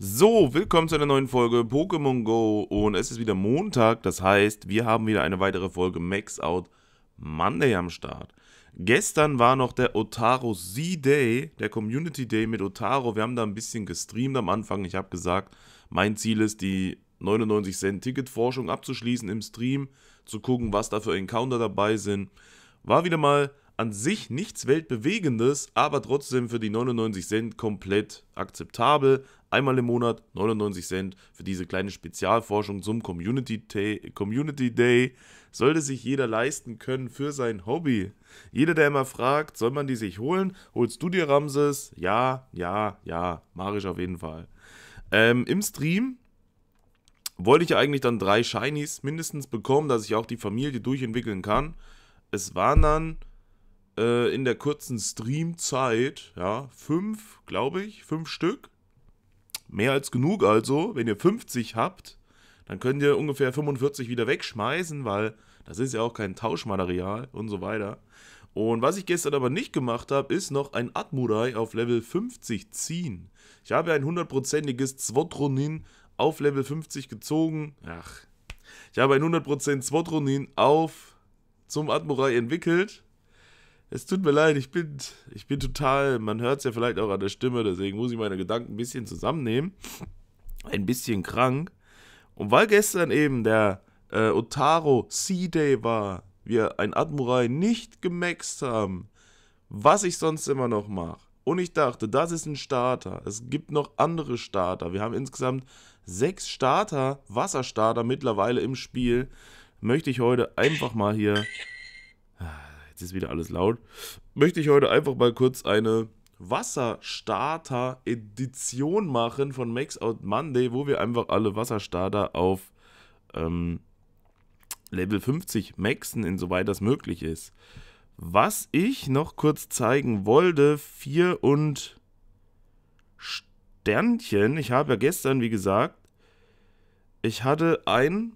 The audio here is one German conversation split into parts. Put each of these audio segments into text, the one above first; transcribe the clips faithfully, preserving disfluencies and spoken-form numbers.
So, willkommen zu einer neuen Folge Pokémon Go und es ist wieder Montag, das heißt, wir haben wieder eine weitere Folge Max Out Monday am Start. Gestern war noch der Otaro Z-Day, der Community Day mit Otaro. Wir haben da ein bisschen gestreamt am Anfang. Ich habe gesagt, mein Ziel ist, die neunundneunzig Cent Ticketforschung abzuschließen im Stream, zu gucken, was da für Encounter dabei sind. War wieder mal an sich nichts Weltbewegendes, aber trotzdem für die neunundneunzig Cent komplett akzeptabel. Einmal im Monat neunundneunzig Cent für diese kleine Spezialforschung zum Community Day, Community Day. Sollte sich jeder leisten können für sein Hobby. Jeder, der immer fragt, soll man die sich holen? Holst du dir, Ramses? Ja, ja, ja, mach ich auf jeden Fall. Ähm, im Stream wollte ich ja eigentlich dann drei Shinies mindestens bekommen, dass ich auch die Familie durchentwickeln kann. Es waren dann äh, in der kurzen Streamzeit, ja, fünf, glaube ich, fünf Stück. Mehr als genug also. Wenn ihr fünfzig habt, dann könnt ihr ungefähr fünfundvierzig wieder wegschmeißen, weil das ist ja auch kein Tauschmaterial und so weiter. Und was ich gestern aber nicht gemacht habe, ist noch ein Admurai auf Level fünfzig ziehen. Ich habe ein hundertprozentiges Zwotronin auf Level fünfzig gezogen. Ach, ich habe ein hundert Prozent Zwotronin auf zum Admurai entwickelt. Es tut mir leid, ich bin, ich bin total, man hört es ja vielleicht auch an der Stimme, deswegen muss ich meine Gedanken ein bisschen zusammennehmen. Ein bisschen krank. Und weil gestern eben der äh, Otaro C-Day war, wir ein Admurai nicht gemaxt haben, was ich sonst immer noch mache. Und ich dachte, das ist ein Starter. Es gibt noch andere Starter. Wir haben insgesamt sechs Starter, Wasserstarter mittlerweile im Spiel. Möchte ich heute einfach mal hier... Ist wieder alles laut, möchte ich heute einfach mal kurz eine Wasserstarter-Edition machen von Max Out Monday, wo wir einfach alle Wasserstarter auf ähm, Level fünfzig maxen, insoweit das möglich ist. Was ich noch kurz zeigen wollte, vier und Sternchen, ich habe ja gestern, wie gesagt, ich hatte ein...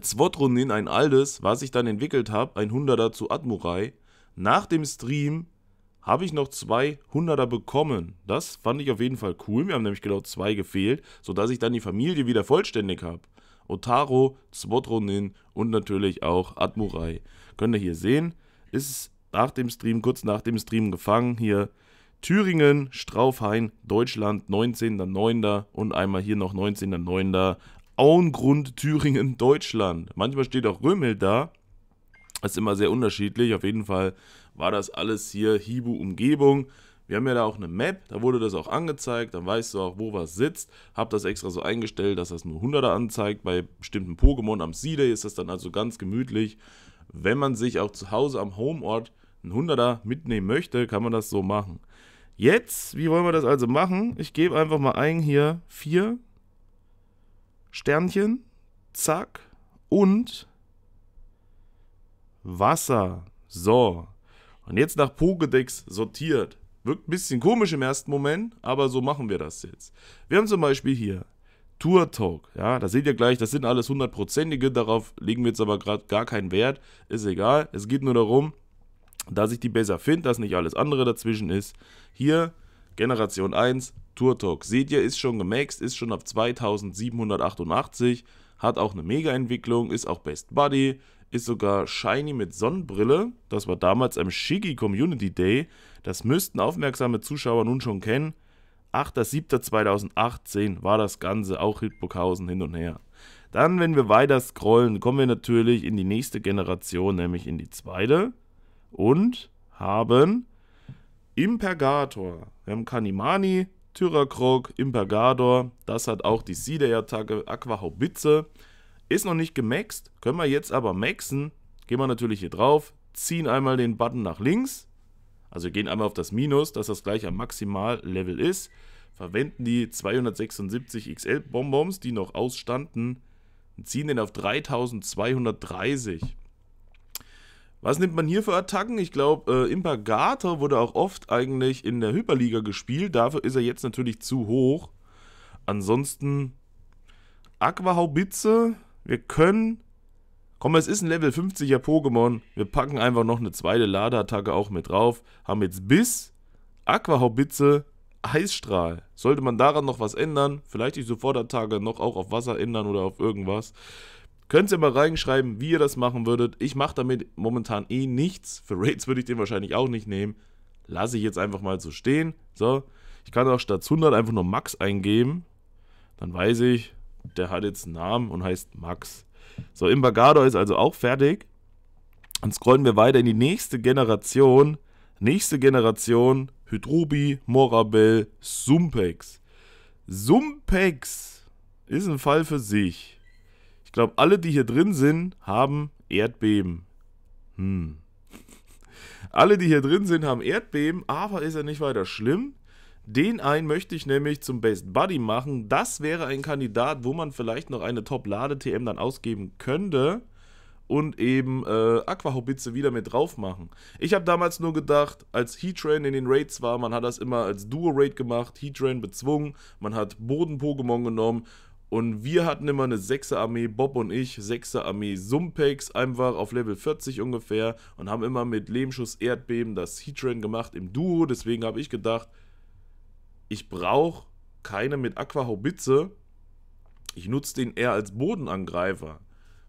Zwotronin, ein altes, was ich dann entwickelt habe, ein hunderter zu Admurai. Nach dem Stream habe ich noch zwei hunderter bekommen. Das fand ich auf jeden Fall cool. Mir haben nämlich genau zwei gefehlt, sodass ich dann die Familie wieder vollständig habe. Otaro, Zwotronin und natürlich auch Admurai. Könnt ihr hier sehen, ist nach dem Stream, kurz nach dem Stream gefangen. Hier Thüringen, Straufhain, Deutschland, neunzehnter neunter und einmal hier noch neunzehnter neunter Auengrund, Thüringen, Deutschland. Manchmal steht auch Römel da. Das ist immer sehr unterschiedlich. Auf jeden Fall war das alles hier Hibu-Umgebung. Wir haben ja da auch eine Map. Da wurde das auch angezeigt. Dann weißt du auch, wo was sitzt. Hab das extra so eingestellt, dass das nur hunderter anzeigt. Bei bestimmten Pokémon am C-Day ist das dann also ganz gemütlich. Wenn man sich auch zu Hause am Homeort einen hunderter mitnehmen möchte, kann man das so machen. Jetzt, wie wollen wir das also machen? Ich gebe einfach mal ein hier vier Sternchen, zack, und Wasser. So, und jetzt nach Pokédex sortiert. Wirkt ein bisschen komisch im ersten Moment, aber so machen wir das jetzt. Wir haben zum Beispiel hier Turtok, ja, da seht ihr gleich, das sind alles hundertprozentige, darauf legen wir jetzt aber gerade gar keinen Wert, ist egal. Es geht nur darum, dass ich die besser finde, dass nicht alles andere dazwischen ist. Hier, Generation eins, Turtok. Seht ihr, ist schon gemaxt, ist schon auf zweitausendsiebenhundertachtundachtzig, hat auch eine Mega-Entwicklung, ist auch Best Buddy, ist sogar Shiny mit Sonnenbrille. Das war damals am Shiggy Community Day. Das müssten aufmerksame Zuschauer nun schon kennen. achter siebter zweitausendachtzehn war das Ganze, auch Hildburghausen hin und her. Dann, wenn wir weiter scrollen, kommen wir natürlich in die nächste Generation, nämlich in die zweite. Und haben Impergator. Wir haben Kanimani, Tyrakrog, Impergator. Das hat auch die C-Day-Attacke Aquahaubitze. Ist noch nicht gemaxt, können wir jetzt aber maxen. Gehen wir natürlich hier drauf, ziehen einmal den Button nach links. Also wir gehen einmal auf das Minus, dass das gleich am Maximallevel ist. Verwenden die zweihundertsechsundsiebzig X L Bonbons, die noch ausstanden, und ziehen den auf dreitausendzweihundertdreißig. Was nimmt man hier für Attacken? Ich glaube, äh, Impergator wurde auch oft eigentlich in der Hyperliga gespielt. Dafür ist er jetzt natürlich zu hoch. Ansonsten Aquahaubitze. Wir können... Komm, es ist ein Level fünfziger Pokémon. Wir packen einfach noch eine zweite Ladeattacke auch mit drauf. Haben jetzt Biss, Aquahaubitze, Eisstrahl. Sollte man daran noch was ändern, vielleicht die Sofortattage noch auch auf Wasser ändern oder auf irgendwas, könnt ihr mal reinschreiben, wie ihr das machen würdet. Ich mache damit momentan eh nichts. Für Raids würde ich den wahrscheinlich auch nicht nehmen. Lasse ich jetzt einfach mal so stehen. So, ich kann auch statt hundert einfach nur Max eingeben. Dann weiß ich, der hat jetzt einen Namen und heißt Max. So, Impergator ist also auch fertig. Dann scrollen wir weiter in die nächste Generation. Nächste Generation, Hydrobi, Morabel, Sumpex. Sumpex ist ein Fall für sich. Ich glaube, alle, die hier drin sind, haben Erdbeben. Hm. Alle, die hier drin sind, haben Erdbeben, aber ist ja nicht weiter schlimm. Den einen möchte ich nämlich zum Best Buddy machen. Das wäre ein Kandidat, wo man vielleicht noch eine Top-Lade-T M dann ausgeben könnte. Und eben äh, Aquahaubitze wieder mit drauf machen. Ich habe damals nur gedacht, als Heatran in den Raids war, man hat das immer als Duo-Raid gemacht, Heatran bezwungen, man hat Boden-Pokémon genommen und wir hatten immer eine sechser Armee, Bob und ich, sechser Armee Sumpex, einfach auf Level vierzig ungefähr und haben immer mit Lehmschuss, Erdbeben das Heatran gemacht im Duo, deswegen habe ich gedacht, ich brauche keine mit Aquahaubitze, ich nutze den eher als Bodenangreifer.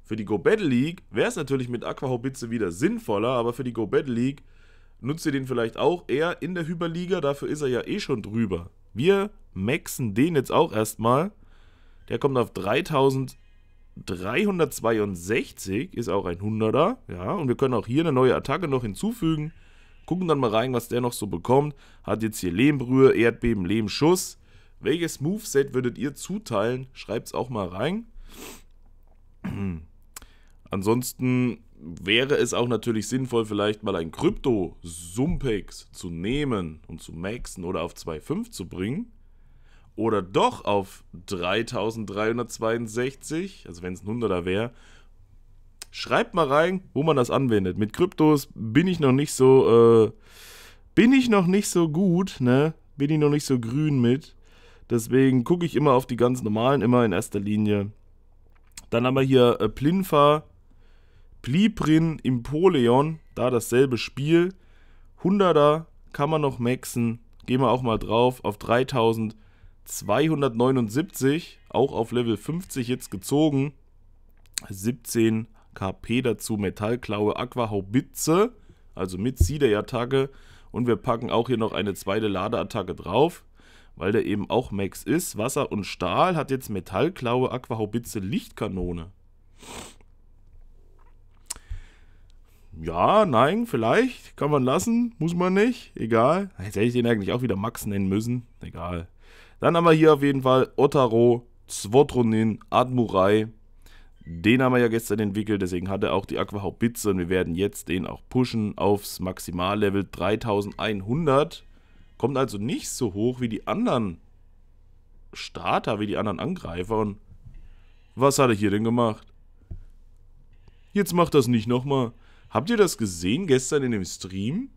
Für die Go Battle League wäre es natürlich mit Aquahaubitze wieder sinnvoller, aber für die Go Battle League nutzt ihr den vielleicht auch eher in der Hyperliga, dafür ist er ja eh schon drüber. Wir maxen den jetzt auch erstmal. Der kommt auf dreitausenddreihundertzweiundsechzig, ist auch ein hunderter, ja, und wir können auch hier eine neue Attacke noch hinzufügen. Gucken dann mal rein, was der noch so bekommt. Hat jetzt hier Lehmbrühe, Erdbeben, Lehmschuss. Welches Moveset würdet ihr zuteilen? Schreibt's auch mal rein. Ansonsten wäre es auch natürlich sinnvoll, vielleicht mal ein Krypto-Sumpex zu nehmen und zu maxen oder auf zwei Komma fünf zu bringen. Oder doch auf dreitausenddreihundertzweiundsechzig, also wenn es ein hunderter wäre. Schreibt mal rein, wo man das anwendet. Mit Kryptos bin ich noch nicht so, äh, bin ich noch nicht so gut, ne? Bin ich noch nicht so grün mit. Deswegen gucke ich immer auf die ganz normalen, immer in erster Linie. Dann haben wir hier äh, Plinfa, Pliprin, Impoleon, da dasselbe Spiel. hunderter kann man noch maxen, gehen wir auch mal drauf, auf dreitausendzweihundertneunundsiebzig, auch auf Level fünfzig jetzt gezogen. siebzehn KP dazu, Metallklaue, Aquahaubitze, also mit Siederattacke. Und wir packen auch hier noch eine zweite Ladeattacke drauf, weil der eben auch Max ist. Wasser und Stahl hat jetzt Metallklaue, Aquahaubitze, Lichtkanone. Ja, nein, vielleicht. Kann man lassen, muss man nicht. Egal. Jetzt hätte ich den eigentlich auch wieder Max nennen müssen. Egal. Dann haben wir hier auf jeden Fall Otaro, Zwotronin, Admurai. Den haben wir ja gestern entwickelt, deswegen hat er auch die Aquahaubitze. Und wir werden jetzt den auch pushen aufs Maximallevel dreitausendeinhundert. Kommt also nicht so hoch wie die anderen Starter, wie die anderen Angreifer. Und was hat er hier denn gemacht? Jetzt macht das nicht nochmal. Habt ihr das gesehen gestern in dem Stream?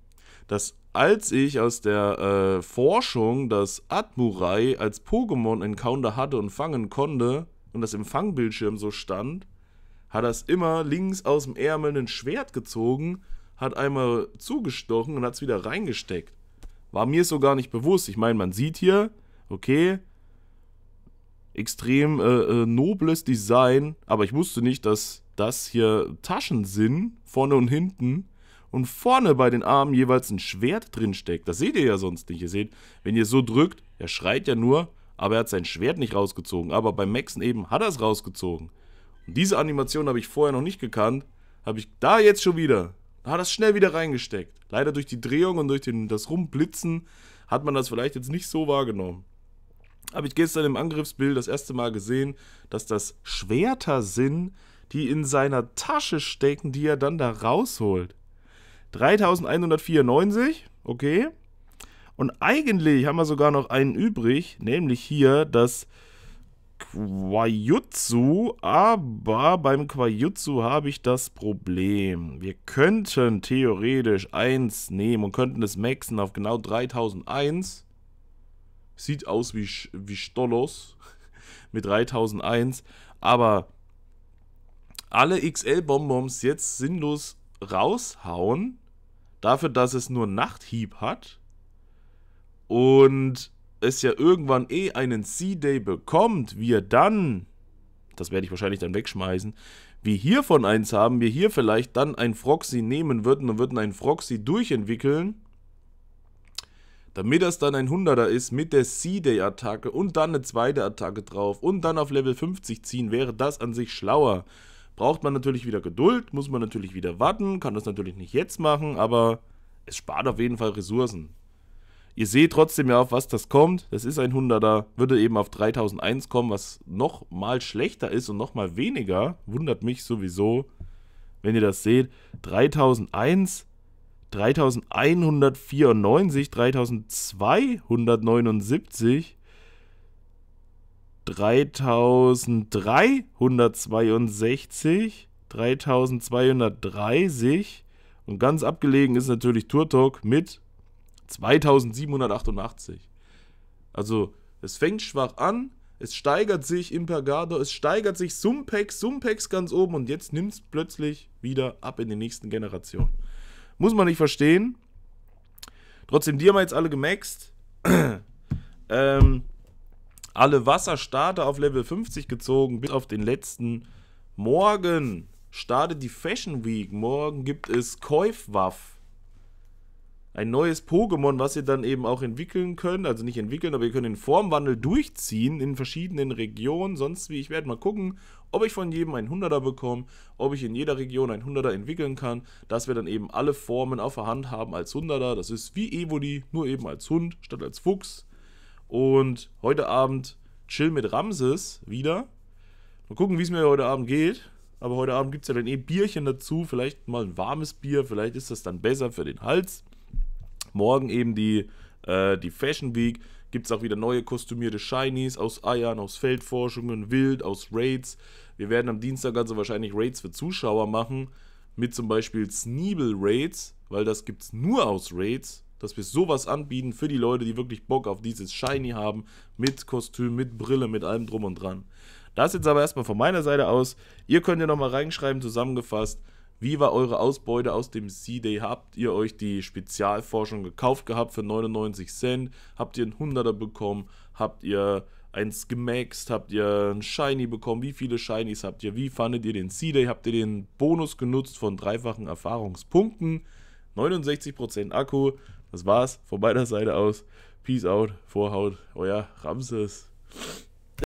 Dass als ich aus der äh, Forschung das Admurai als Pokémon-Encounter hatte und fangen konnte und das im Fangbildschirm so stand, hat das immer links aus dem Ärmel ein Schwert gezogen, hat einmal zugestochen und hat es wieder reingesteckt. War mir so gar nicht bewusst. Ich meine, man sieht hier, okay, extrem äh, äh, nobles Design, aber ich wusste nicht, dass das hier Taschen sind, vorne und hinten, und vorne bei den Armen jeweils ein Schwert drin steckt. Das seht ihr ja sonst nicht. Ihr seht, wenn ihr so drückt, er schreit ja nur, aber er hat sein Schwert nicht rausgezogen. Aber beim Maxen eben hat er es rausgezogen. Und diese Animation habe ich vorher noch nicht gekannt, habe ich da jetzt schon wieder. Da hat das schnell wieder reingesteckt. Leider durch die Drehung und durch den, das Rumblitzen hat man das vielleicht jetzt nicht so wahrgenommen. Habe ich gestern im Angriffsbild das erste Mal gesehen, dass das Schwerter sind, die in seiner Tasche stecken, die er dann da rausholt. dreitausendeinhundertvierundneunzig, okay. Und eigentlich haben wir sogar noch einen übrig, nämlich hier das Quajutsu, aber beim Quajutsu habe ich das Problem. Wir könnten theoretisch eins nehmen und könnten es maxen auf genau dreitausendeins. Sieht aus wie, wie Stollos mit dreitausendeins, aber alle X L-Bonbons jetzt sinnlos raushauen, dafür, dass es nur Nachthieb hat und es ja irgendwann eh einen C-Day bekommt, wir dann, das werde ich wahrscheinlich dann wegschmeißen, wir hiervon eins haben, wir hier vielleicht dann ein Froxy nehmen würden und würden einen Froxy durchentwickeln, damit das dann ein hunderter ist mit der C-Day-Attacke und dann eine zweite Attacke drauf und dann auf Level fünfzig ziehen, wäre das an sich schlauer. Braucht man natürlich wieder Geduld, muss man natürlich wieder warten, kann das natürlich nicht jetzt machen, aber es spart auf jeden Fall Ressourcen. Ihr seht trotzdem ja, auf was das kommt. Das ist ein hunderter, würde eben auf dreitausendeins kommen, was noch mal schlechter ist und noch mal weniger. Wundert mich sowieso, wenn ihr das seht. dreitausendeins, dreitausendeinhundertvierundneunzig, dreitausendzweihundertneunundsiebzig, dreitausenddreihundertzweiundsechzig, dreitausendzweihundertdreißig und ganz abgelegen ist natürlich Turtok mit zweitausendsiebenhundertachtundachtzig. Also es fängt schwach an, es steigert sich Impergator, es steigert sich Sumpex, Sumpex ganz oben und jetzt nimmt es plötzlich wieder ab in den nächsten Generationen. Muss man nicht verstehen. Trotzdem, die haben wir jetzt alle gemaxt. ähm... Alle Wasserstarter auf Level fünfzig gezogen, bis auf den letzten. Morgen startet die Fashion Week. Morgen gibt es Kaufwaff. Ein neues Pokémon, was ihr dann eben auch entwickeln könnt. Also nicht entwickeln, aber ihr könnt den Formwandel durchziehen in verschiedenen Regionen. Sonst wie, ich werde mal gucken, ob ich von jedem einen hunderter bekomme, ob ich in jeder Region einen hunderter entwickeln kann. Dass wir dann eben alle Formen auf der Hand haben als hunderter. Das ist wie Evoli, nur eben als Hund statt als Fuchs. Und heute Abend Chill mit Ramses wieder. Mal gucken, wie es mir heute Abend geht. Aber heute Abend gibt es ja dann eh Bierchen dazu. Vielleicht mal ein warmes Bier. Vielleicht ist das dann besser für den Hals. Morgen eben die, äh, die Fashion Week. Gibt es auch wieder neue kostümierte Shinies aus Eiern, aus Feldforschungen, Wild, aus Raids. Wir werden am Dienstag also wahrscheinlich Raids für Zuschauer machen. Mit zum Beispiel Sneeble Raids. Weil das gibt es nur aus Raids. Dass wir sowas anbieten für die Leute, die wirklich Bock auf dieses Shiny haben. Mit Kostüm, mit Brille, mit allem drum und dran. Das jetzt aber erstmal von meiner Seite aus. Ihr könnt ja nochmal reinschreiben, zusammengefasst, wie war eure Ausbeute aus dem C-Day? Habt ihr euch die Spezialforschung gekauft gehabt für neunundneunzig Cent? Habt ihr einen hunderter bekommen? Habt ihr eins gemaxt? Habt ihr einen Shiny bekommen? Wie viele Shinies habt ihr? Wie fandet ihr den C-Day? Habt ihr den Bonus genutzt von dreifachen Erfahrungspunkten? neunundsechzig Prozent Akku. Das war's von meiner Seite aus. Peace out, Vorhaut, euer Ramses.